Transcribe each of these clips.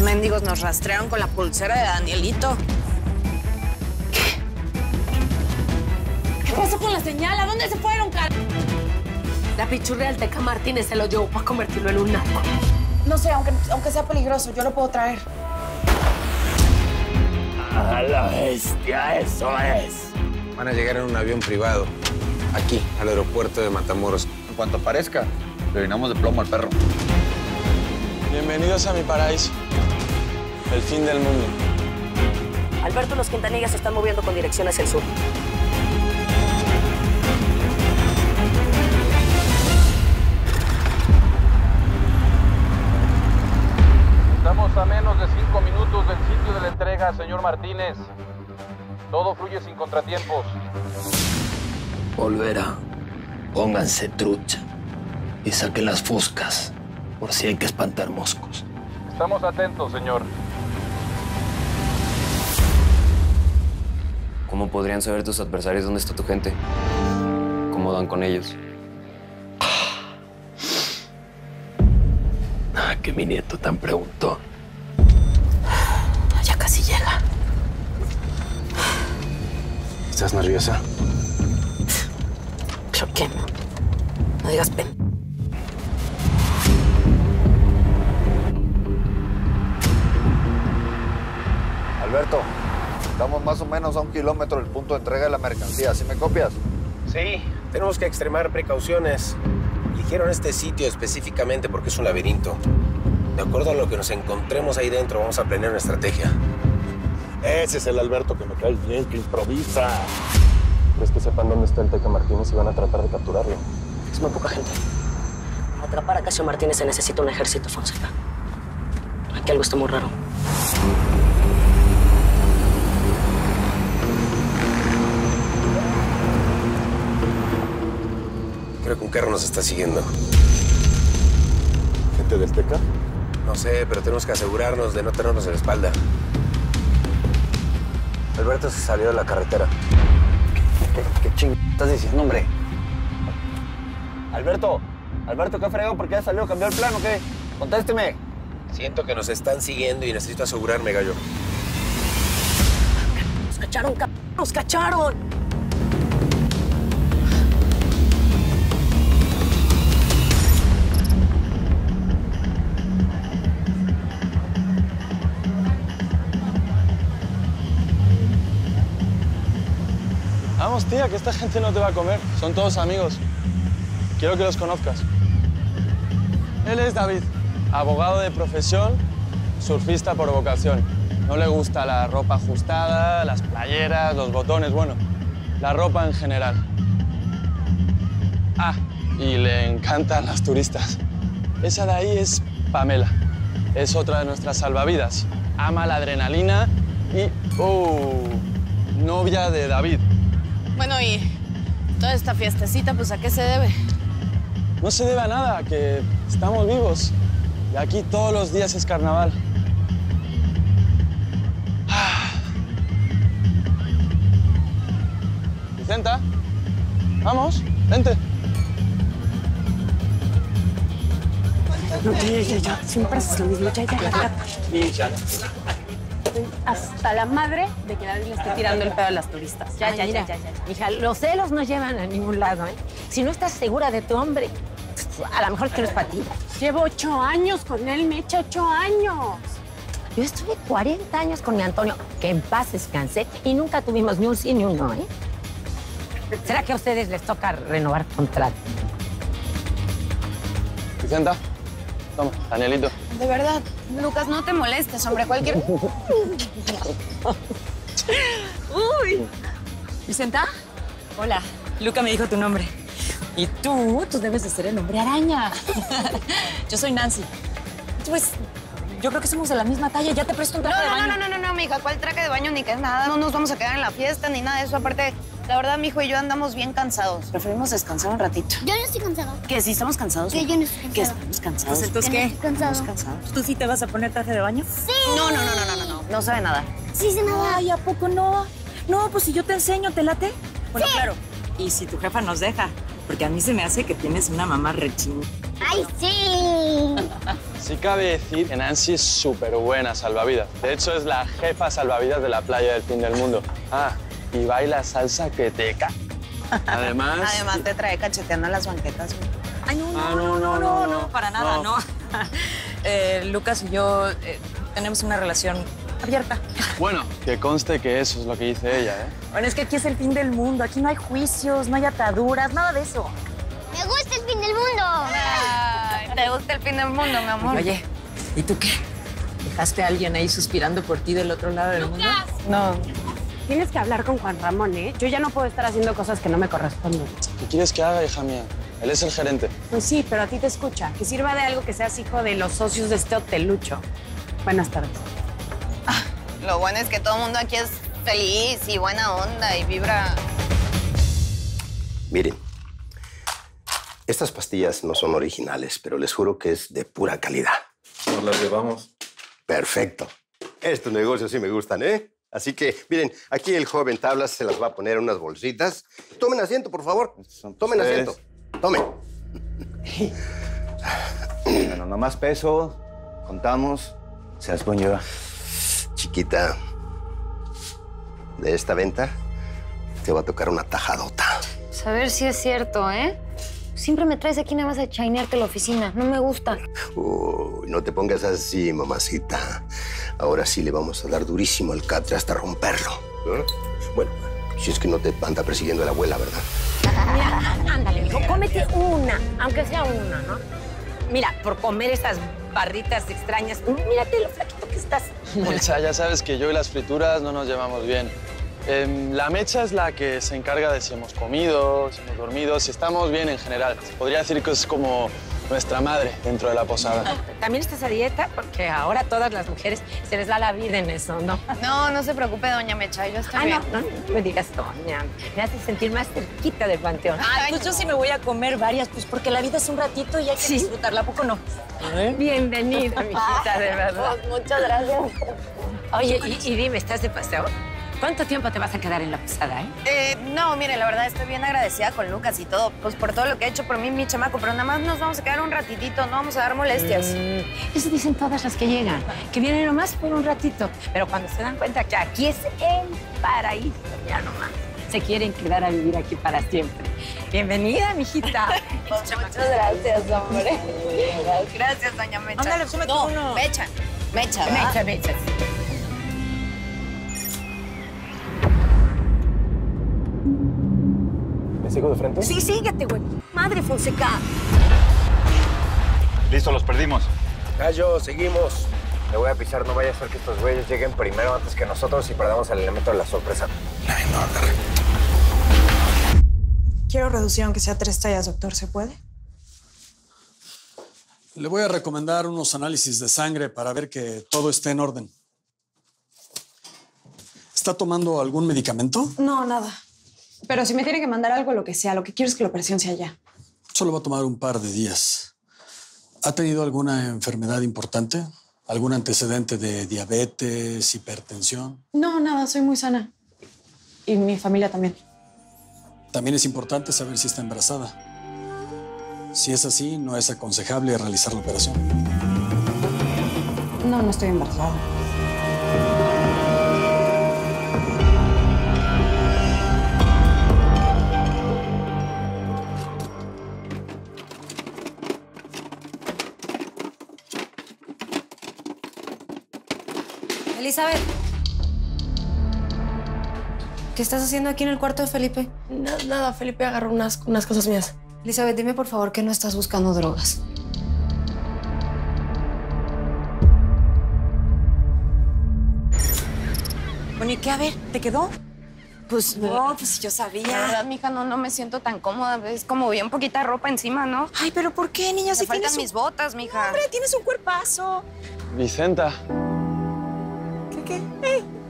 mendigos nos rastrearon con la pulsera de Danielito. ¿Qué? ¿Qué pasó con la señal? ¿A dónde se fueron, cara? La pichurria del Teca Martínez se lo llevó para convertirlo en un narco. No sé, aunque sea peligroso, yo lo puedo traer. ¡A la bestia! ¡Eso es! Van a llegar en un avión privado, aquí, al aeropuerto de Matamoros. En cuanto aparezca, le llenamos de plomo al perro. Bienvenidos a mi paraíso, el fin del mundo. Alberto, los Quintanillas se están moviendo con dirección hacia el sur. Estamos a menos de 5 minutos del sitio de la entrega, señor Martínez. Todo fluye sin contratiempos. Volverá. Pónganse trucha y saquen las foscas. Por si hay que espantar moscos. Estamos atentos, señor. ¿Cómo podrían saber tus adversarios dónde está tu gente? ¿Cómo dan con ellos? Ah, que mi nieto tan preguntó. Ya casi llega. ¿Estás nerviosa? ¿Pero qué? No digas pena. Alberto, estamos más o menos a 1 kilómetro del punto de entrega de la mercancía. ¿Sí me copias? Sí, tenemos que extremar precauciones. Eligieron este sitio específicamente porque es un laberinto. De acuerdo a lo que nos encontremos ahí dentro, vamos a planear una estrategia. Ese es el Alberto que me cae bien, que improvisa. ¿Crees que sepan dónde está el Teca Martínez y van a tratar de capturarlo? Es muy poca gente. Para atrapar a Casio Martínez se necesita un ejército, Fonseca. Aquí algo está muy raro. Creo que un carro nos está siguiendo. ¿Gente del Teca? No sé, pero tenemos que asegurarnos de no tenernos en la espalda. Alberto se salió de la carretera. ¿Qué ching... estás diciendo, hombre? Alberto, ¿qué fregado? ¿Por qué has salido? ¿Cambió el plan o qué? Contésteme. Siento que nos están siguiendo y necesito asegurarme, gallo. Nos cacharon, cabrón. Nos cacharon. Vamos, tía, que esta gente no te va a comer. Son todos amigos. Quiero que los conozcas. Él es David, abogado de profesión, surfista por vocación. No le gusta la ropa ajustada, las playeras, los botones, bueno, la ropa en general. Ah, y le encantan las turistas. Esa de ahí es Pamela. Es otra de nuestras salvavidas. Ama la adrenalina y... ¡Oh! Novia de David. Bueno, y toda esta fiestecita, pues, ¿a qué se debe? No se debe a nada, que estamos vivos. Y aquí todos los días es carnaval. Ah. Vicenta, vamos, vente. No, ya, siempre es lo mismo, ya. Hasta la madre de que David le esté tirando el pedo a las turistas. Ya. Hija, los celos no llevan a ningún lado, ¿eh? Si no estás segura de tu hombre, a lo mejor que no es para ti. Llevo 8 años con él, Mecha, 8 años. Yo estuve 40 años con mi Antonio, que en paz descansé, y nunca tuvimos ni un sí ni un no, ¿eh? ¿Será que a ustedes les toca renovar contrato? Vicenta, toma, Danielito. De verdad, Lucas, no te molestes, hombre, cualquier... ¡Uy! ¿Vicenta? Hola, Luca me dijo tu nombre. Y tú debes de ser el hombre araña. Yo soy Nancy. Pues, yo creo que somos de la misma talla, ya te presto un traje de baño. No, mija, ¿cuál traje de baño? Ni que es nada, no nos vamos a quedar en la fiesta ni nada de eso. Aparte, la verdad, mijo y yo andamos bien cansados. Preferimos descansar un ratito. Yo no estoy cansado. ¿Qué? ¿Sí estamos cansados? Que yo no estoy cansado. ¿Qué? ¿Estamos cansados? Pues, ¿entonces qué? ¿Estamos cansados? ¿Tú sí te vas a poner traje de baño? ¡Sí! No. No sabe nada. Sí, sé nada. Ay, ¿a poco no? No, pues si yo te enseño, ¿te late? Bueno, sí. Claro. Y si tu jefa nos deja, porque a mí se me hace que tienes una mamá rechina. ¡Ay, sí! Sí cabe decir que Nancy es súper buena salvavidas. De hecho, es la jefa salvavidas de la playa del fin del mundo. Ah, y baila salsa que te cae. Además... Además te trae cacheteando las banquetas. Ay, no, no, ah, no, para nada, no. Lucas y yo tenemos una relación abierta. Bueno, que conste que eso es lo que dice ella, ¿eh? Bueno, es que aquí es el fin del mundo. Aquí no hay juicios, no hay ataduras, nada de eso. ¡Me gusta el fin del mundo! Ay, ¿te gusta el fin del mundo, mi amor? Oye, ¿y tú qué? ¿Dejaste a alguien ahí suspirando por ti del otro lado del Lucas. Mundo? No. Tienes que hablar con Juan Ramón, ¿eh? Yo ya no puedo estar haciendo cosas que no me corresponden. ¿Qué quieres que haga, hija mía? Él es el gerente. Pues sí, pero a ti te escucha. Que sirva de algo que seas hijo de los socios de este hotelucho. Buenas tardes. Ah, lo bueno es que todo el mundo aquí es feliz y buena onda y vibra. Miren, estas pastillas no son originales, pero les juro que es de pura calidad. Nos las llevamos. Perfecto. Estos negocios sí me gustan, ¿eh? Así que, miren, aquí el joven Tablas se las va a poner en unas bolsitas. Tomen asiento, por favor. Tomen asiento. Tomen. Bueno, nomás peso, contamos, se las pueden llevar. Chiquita, de esta venta te va a tocar una tajadota. Pues a ver si es cierto, ¿eh? Siempre me traes aquí nada más a chainearte la oficina. No me gusta. No te pongas así, mamacita. Ahora sí le vamos a dar durísimo al catre hasta romperlo. ¿Eh? Bueno, si es que no te anda persiguiendo la abuela, ¿verdad? Mira, ándale, mijo, cómete una, aunque sea una, ¿no? Mira, por comer estas barritas extrañas, mírate lo flaquito que estás. Mecha, ya sabes que yo y las frituras no nos llevamos bien. La Mecha es la que se encarga de si hemos comido, si hemos dormido, si estamos bien en general. Podría decir que es como nuestra madre dentro de la posada. ¿También estás a dieta? Porque ahora a todas las mujeres se les da la vida en eso, ¿no? No, no se preocupe, doña Mecha, yo estoy bien. No, no me digas doña, me hace sentir más cerquita del panteón. Ay, pues no. Yo sí me voy a comer varias, pues porque la vida es un ratito y hay que disfrutarla, ¿a poco no? ¿Eh? Bienvenida, mijita, de verdad. Muchas gracias. Oye, y dime, ¿estás de paseo? ¿Cuánto tiempo te vas a quedar en la posada, eh? No, mire, la verdad estoy bien agradecida con Lucas y todo, pues por todo lo que ha hecho por mí, mi chamaco, pero nada más nos vamos a quedar un ratitito, no vamos a dar molestias. Eso dicen todas las que llegan, que vienen nomás por un ratito, pero cuando se dan cuenta que aquí es el paraíso, ya nomás, se quieren quedar a vivir aquí para siempre. Bienvenida, mijita. Muchas gracias, hombre. Gracias, doña Mecha. Ándale, súmete uno. Mecha, Mecha, ¿verdad? Mecha, Mecha. ¿Sigo de frente? Sí, síguete, güey. Madre Fonseca. Listo, los perdimos. Cayo, seguimos. Le voy a pisar, no vaya a ser que estos güeyes lleguen primero antes que nosotros y perdamos el elemento de la sorpresa. Ay, no, agarré. Quiero reducir aunque sea 3 tallas, doctor. ¿Se puede? Le voy a recomendar unos análisis de sangre para ver que todo esté en orden. ¿Está tomando algún medicamento? No, nada. Pero si me tiene que mandar algo, lo que sea, lo que quiero es que la operación sea ya. Solo va a tomar un par de días. ¿Ha tenido alguna enfermedad importante? ¿Algún antecedente de diabetes, hipertensión? No, nada, soy muy sana. Y mi familia también. También es importante saber si está embarazada. Si es así, no es aconsejable realizar la operación. No, no estoy embarazada. Elizabeth, ¿qué estás haciendo aquí en el cuarto de Felipe? Nada, Felipe agarró unas cosas mías. Elizabeth, dime por favor que no estás buscando drogas. Bueno, ¿y qué? A ver, ¿te quedó? Pues no, pues yo sabía. La verdad, mija, no me siento tan cómoda. Es como bien poquita ropa encima, ¿no? Ay, ¿pero por qué, niña? Si faltan mis botas, mija. No, hombre, tienes un cuerpazo. Vicenta.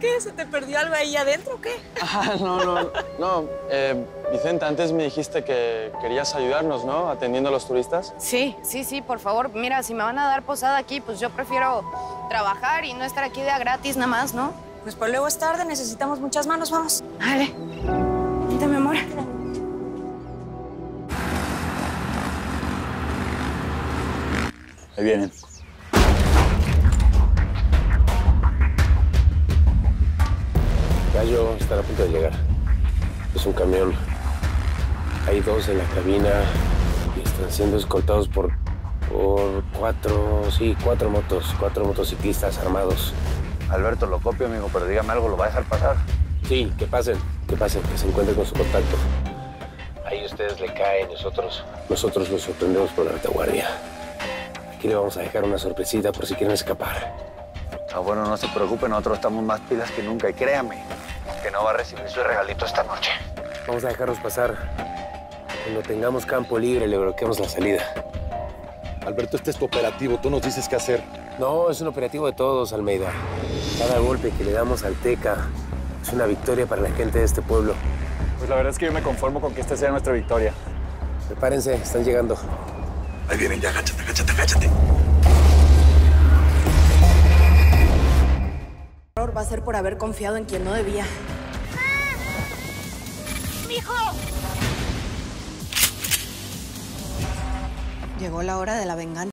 ¿Qué? ¿Se te perdió algo ahí adentro o qué? Ah, no. Vicenta, antes me dijiste que querías ayudarnos, ¿no? Atendiendo a los turistas. Sí, por favor. Mira, si me van a dar posada aquí, pues yo prefiero trabajar y no estar aquí de a gratis nada más, ¿no? Pues por luego es tarde, necesitamos muchas manos, vamos. Vale. Vente, mi amor. Ahí vienen. a punto de llegar. Es un camión. Hay dos en la cabina y están siendo escoltados por cuatro motociclistas armados. Alberto, lo copio, amigo, pero dígame algo, ¿lo va a dejar pasar? Sí, que pasen, que se encuentren con su contacto. Ahí ustedes le caen, nosotros los sorprendemos por la retaguardia. Aquí le vamos a dejar una sorpresita por si quieren escapar. Ah, bueno, no se preocupen, nosotros estamos más pilas que nunca. Y créame, que no va a recibir su regalito esta noche. Vamos a dejarlos pasar. Cuando tengamos campo libre, le bloqueamos la salida. Alberto, este es tu operativo, tú nos dices qué hacer. No, es un operativo de todos, Almeida. Cada golpe que le damos al Teca es una victoria para la gente de este pueblo. Pues la verdad es que yo me conformo con que esta sea nuestra victoria. Prepárense, están llegando. Ahí vienen ya, agáchate. El error va a ser por haber confiado en quien no debía. ¡Mamá! ¡Mijo! Llegó la hora de la venganza.